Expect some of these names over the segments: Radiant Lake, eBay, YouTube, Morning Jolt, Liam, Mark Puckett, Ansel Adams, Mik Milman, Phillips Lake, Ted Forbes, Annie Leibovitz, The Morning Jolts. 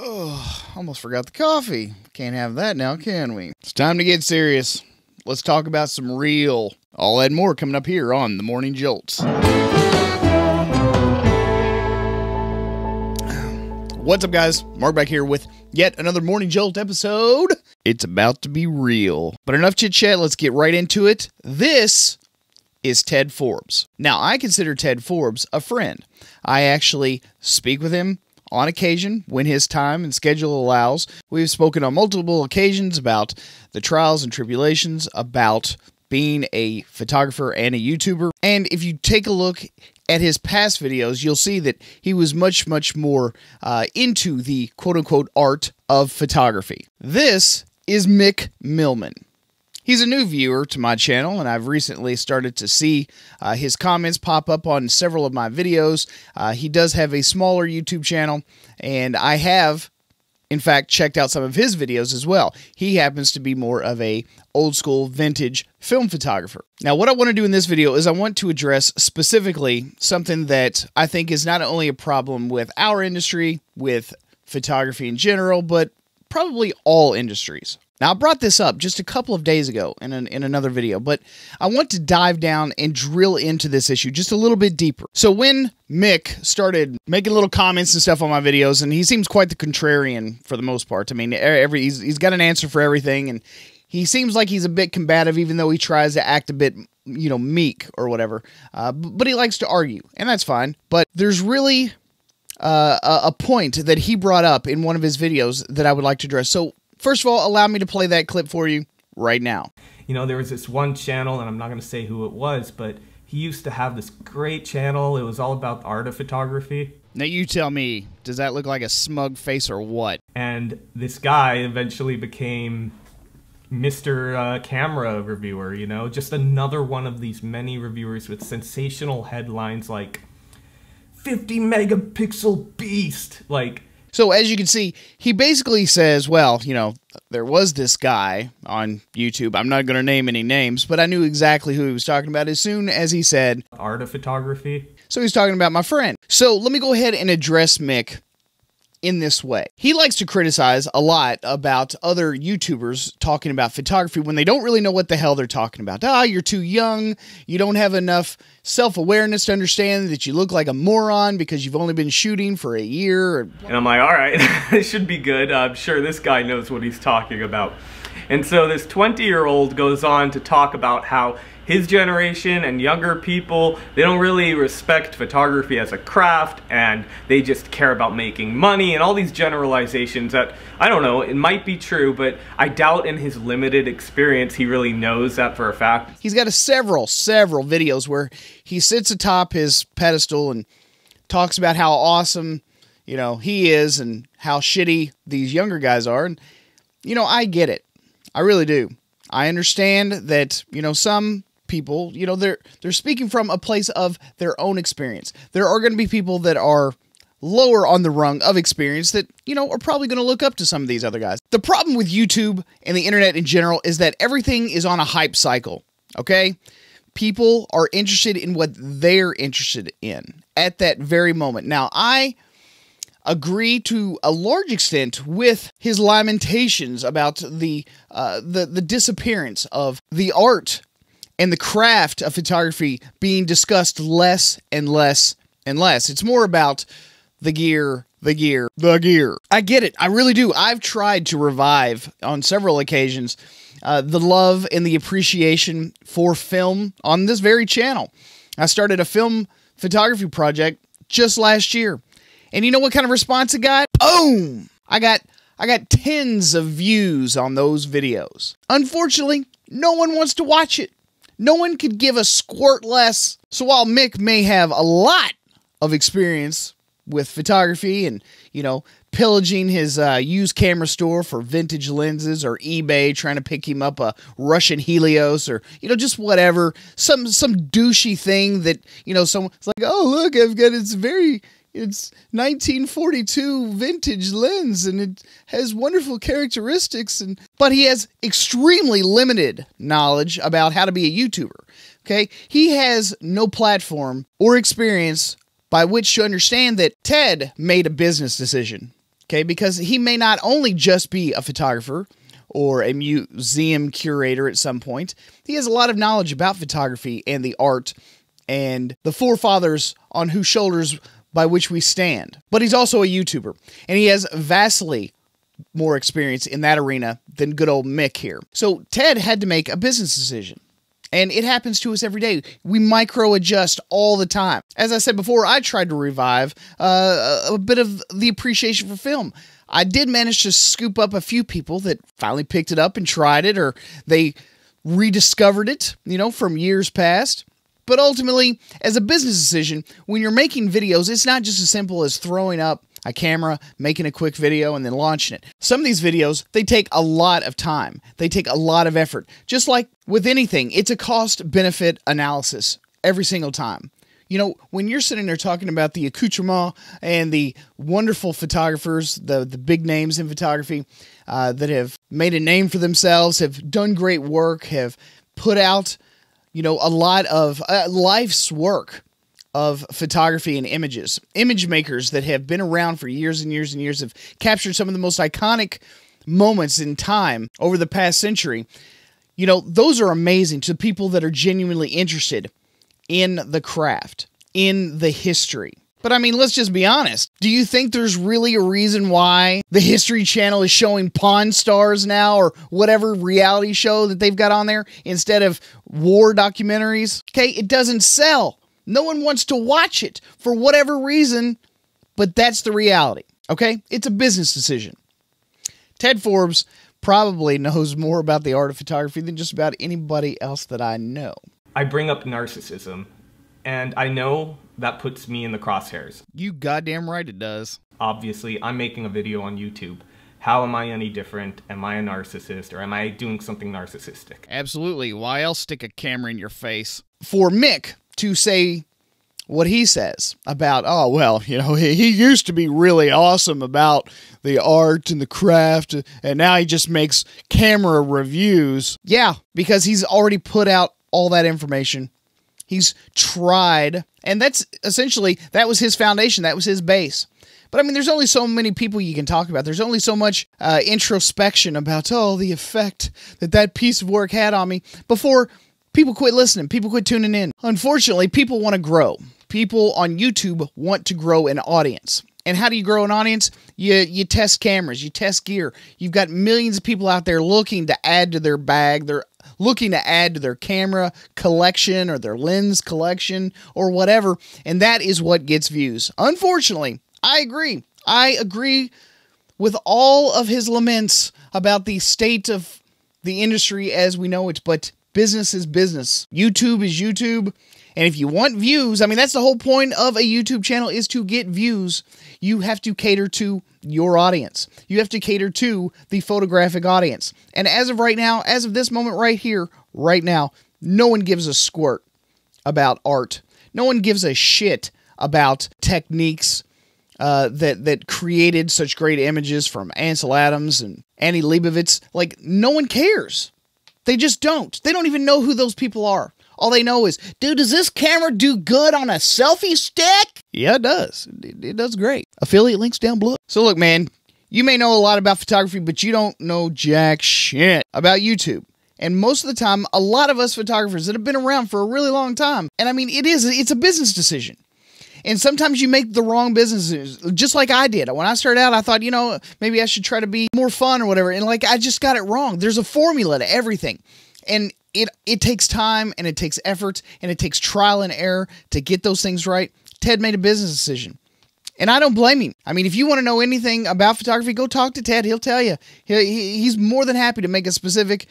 Oh, almost forgot the coffee. Can't have that now, can we? It's time to get serious. Let's talk about some real. All that more coming up here on The Morning Jolts. What's up, guys? Mark back here with yet another Morning Jolt episode. It's about to be real. But enough chit-chat, let's get right into it. This is Ted Forbes. Now, I consider Ted Forbes a friend. I actually speak with him on occasion when his time and schedule allows. We've spoken on multiple occasions about the trials and tribulations, about being a photographer and a YouTuber. And if you take a look at his past videos, you'll see that he was much more into the quote-unquote art of photography. This is Mik Milman. He's a new viewer to my channel, and I've recently started to see his comments pop up on several of my videos. He does have a smaller YouTube channel, and I have, in fact, checked out some of his videos as well. He happens to be more of a old school vintage film photographer. Now, what I want to do in this video is I want to address specifically something that I think is not only a problem with our industry, with photography in general, but probably all industries. Now, I brought this up just a couple of days ago in another video, but I want to dive down and drill into this issue just a little bit deeper. So when Mik started making little comments and stuff on my videos, and he seems quite the contrarian for the most part. I mean, he's got an answer for everything, and he seems like he's a bit combative, even though he tries to act a bit, you know, meek or whatever. But he likes to argue, and that's fine. But there's really a point that he brought up in one of his videos that I would like to address. So first of all, allow me to play that clip for you right now. You know, there was this one channel, and I'm not going to say who it was, but he used to have this great channel. It was all about the art of photography. Now you tell me, does that look like a smug face or what? And this guy eventually became Mr. Camera Reviewer, you know? Just another one of these many reviewers with sensational headlines like, 50 megapixel beast, like... So as you can see, he basically says, well, you know, there was this guy on YouTube. I'm not going to name any names, but I knew exactly who he was talking about as soon as he said art of photography. So he's talking about my friend. So let me go ahead and address Mik in this way. He likes to criticize a lot about other YouTubers talking about photography when they don't really know what the hell they're talking about. Ah, you're too young. You don't have enough self-awareness to understand that you look like a moron because you've only been shooting for a year. And I'm like, all right, this should be good. I'm sure this guy knows what he's talking about. And so this 20-year-old goes on to talk about how his generation and younger people, they don't really respect photography as a craft, and they just care about making money and all these generalizations that, I don't know, it might be true, but I doubt in his limited experience he really knows that for a fact. He's got a several videos where he sits atop his pedestal and talks about how awesome, you know, he is and how shitty these younger guys are. And, you know, I get it. I really do. I understand that, you know, some people, you know, they're speaking from a place of their own experience. There are going to be people that are lower on the rung of experience that, you know, are probably going to look up to some of these other guys. The problem with YouTube and the internet in general is that everything is on a hype cycle, okay? People are interested in what they're interested in at that very moment. Now, I agree to a large extent with his lamentations about the disappearance of the art and the craft of photography being discussed less and less and less. It's more about the gear, the gear, the gear. I get it. I really do. I've tried to revive on several occasions the love and the appreciation for film on this very channel. I started a film photography project just last year. And you know what kind of response it got? Boom! I got tens of views on those videos. Unfortunately, no one wants to watch it. No one could give a squirt less. So while Mik may have a lot of experience with photography and, you know, pillaging his used camera store for vintage lenses or eBay, trying to pick him up a Russian Helios or, you know, just whatever, some douchey thing that, you know, someone's like, oh, look, I've got it's 1942 vintage lens, and it has wonderful characteristics, but he has extremely limited knowledge about how to be a YouTuber, okay? He has no platform or experience by which to understand that Ted made a business decision. Okay, because he may not only just be a photographer or a museum curator at some point, he has a lot of knowledge about photography and the art and the forefathers on whose shoulders by which we stand. But he's also a YouTuber, and he has vastly more experience in that arena than good old Mik here. So Ted had to make a business decision, and it happens to us every day. We micro-adjust all the time. As I said before, I tried to revive a bit of the appreciation for film. I did manage to scoop up a few people that finally picked it up and tried it, or they rediscovered it, you know, from years past. But ultimately, as a business decision, when you're making videos, it's not just as simple as throwing up a camera, making a quick video, and then launching it. Some of these videos, they take a lot of time. They take a lot of effort. Just like with anything, it's a cost-benefit analysis every single time. You know, when you're sitting there talking about the accoutrement and the wonderful photographers, the big names in photography that have made a name for themselves, have done great work, have put out, you know, a lot of life's work of photography and images. Image makers that have been around for years and years and years have captured some of the most iconic moments in time over the past century. You know, those are amazing to people that are genuinely interested in the craft, in the history. But I mean, let's just be honest. Do you think there's really a reason why the History Channel is showing Pawn Stars now, or whatever reality show that they've got on there, instead of war documentaries? Okay, it doesn't sell. No one wants to watch it for whatever reason, but that's the reality. Okay, it's a business decision. Ted Forbes probably knows more about the art of photography than just about anybody else that I know. I bring up narcissism, and I know that puts me in the crosshairs. You goddamn right it does. Obviously, I'm making a video on YouTube. How am I any different? Am I a narcissist, or am I doing something narcissistic? Absolutely. Why else stick a camera in your face? For Mik to say what he says about, oh, well, you know, he used to be really awesome about the art and the craft, and now he just makes camera reviews. Yeah, because he's already put out all that information. He's tried, and that's essentially, that was his foundation, that was his base. But I mean, there's only so many people you can talk about. There's only so much introspection about, oh, the effect that that piece of work had on me, before people quit listening, people quit tuning in. Unfortunately, people want to grow. People on YouTube want to grow an audience. And how do you grow an audience? You test cameras, you test gear. You've got millions of people out there looking to add to their bag, their looking to add to their camera collection or their lens collection or whatever, and that is what gets views. Unfortunately, I agree. I agree with all of his laments about the state of the industry as we know it, but business is business. YouTube is YouTube. And if you want views, I mean, that's the whole point of a YouTube channel, is to get views. You have to cater to your audience. You have to cater to the photographic audience. And as of right now, as of this moment right here, right now, no one gives a squirt about art. No one gives a shit about techniques that created such great images from Ansel Adams and Annie Leibovitz. Like, no one cares. They just don't. They don't even know who those people are. All they know is, dude, does this camera do good on a selfie stick? Yeah, it does. It does great. Affiliate links down below. So look, man, you may know a lot about photography, but you don't know jack shit about YouTube. And most of the time, a lot of us photographers that have been around for a really long time, and I mean, it's a business decision. And sometimes you make the wrong businesses, just like I did. When I started out, I thought, you know, maybe I should try to be more fun or whatever. And like, I just got it wrong. There's a formula to everything. And it takes time, and it takes effort, and it takes trial and error to get those things right. Ted made a business decision, and I don't blame him. I mean, if you want to know anything about photography, go talk to Ted. He'll tell you. He's more than happy to make a specific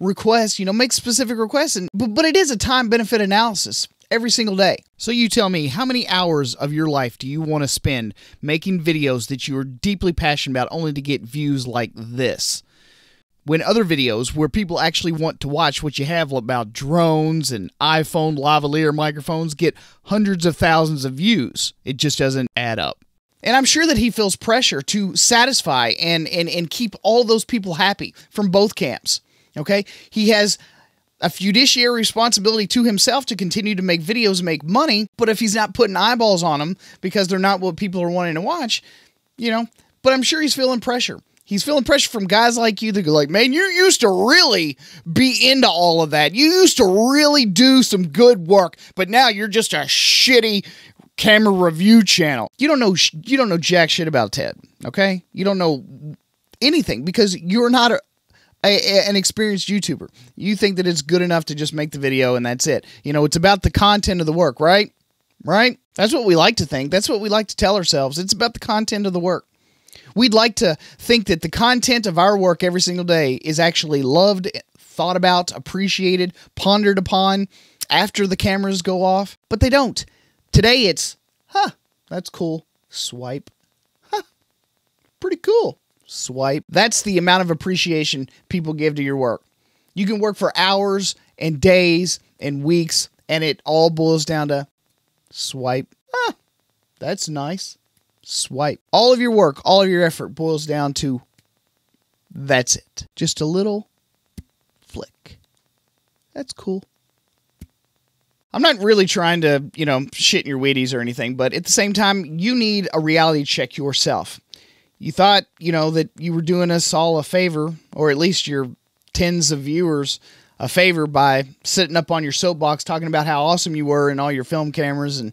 request, you know, make specific requests. But it is a time-benefit analysis every single day. So you tell me, how many hours of your life do you want to spend making videos that you are deeply passionate about only to get views like this? When other videos where people actually want to watch what you have about drones and iPhone lavalier microphones get hundreds of thousands of views, it just doesn't add up. And I'm sure that he feels pressure to satisfy and keep all those people happy from both camps, okay? He has a fiduciary responsibility to himself to continue to make videos and make money, but if he's not putting eyeballs on them because they're not what people are wanting to watch, you know, but I'm sure he's feeling pressure. He's feeling pressure from guys like you that go like, man, you used to really be into all of that. You used to really do some good work, but now you're just a shitty camera review channel. You don't know jack shit about Ted, okay? You don't know anything because you're not an experienced YouTuber. You think that it's good enough to just make the video and that's it. You know, it's about the content of the work, right? Right? That's what we like to think. That's what we like to tell ourselves. It's about the content of the work. We'd like to think that the content of our work every single day is actually loved, thought about, appreciated, pondered upon after the cameras go off, but they don't. Today it's, huh, that's cool. Swipe. Huh, pretty cool. Swipe. That's the amount of appreciation people give to your work. You can work for hours and days and weeks, and it all boils down to swipe. Huh, that's nice. Swipe. All of your work, all of your effort boils down to that's it. Just a little flick. That's cool. I'm not really trying to, you know, shit in your Wheaties or anything, but at the same time, you need a reality check yourself. You thought, you know, that you were doing us all a favor, or at least your tens of viewers a favor by sitting up on your soapbox talking about how awesome you were and all your film cameras and,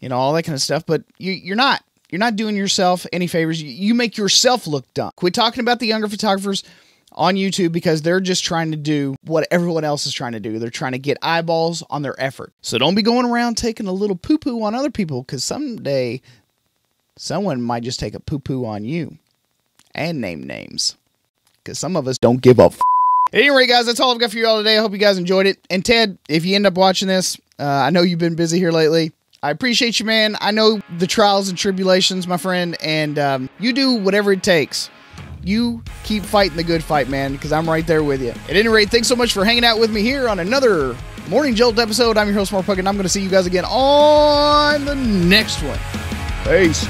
you know, all that kind of stuff, but you're not. You're not doing yourself any favors. You make yourself look dumb. Quit talking about the younger photographers on YouTube because they're just trying to do what everyone else is trying to do. They're trying to get eyeballs on their effort. So don't be going around taking a little poo-poo on other people because someday someone might just take a poo-poo on you and name names because some of us don't give a f. At any rate, guys, that's all I've got for you all today. I hope you guys enjoyed it. And Ted, if you end up watching this, I know you've been busy here lately. I appreciate you, man. I know the trials and tribulations, my friend, and you do whatever it takes. You keep fighting the good fight, man, because I'm right there with you. At any rate, thanks so much for hanging out with me here on another Morning Jolt episode. I'm your host, Mark Puckett, and I'm going to see you guys again on the next one. Peace.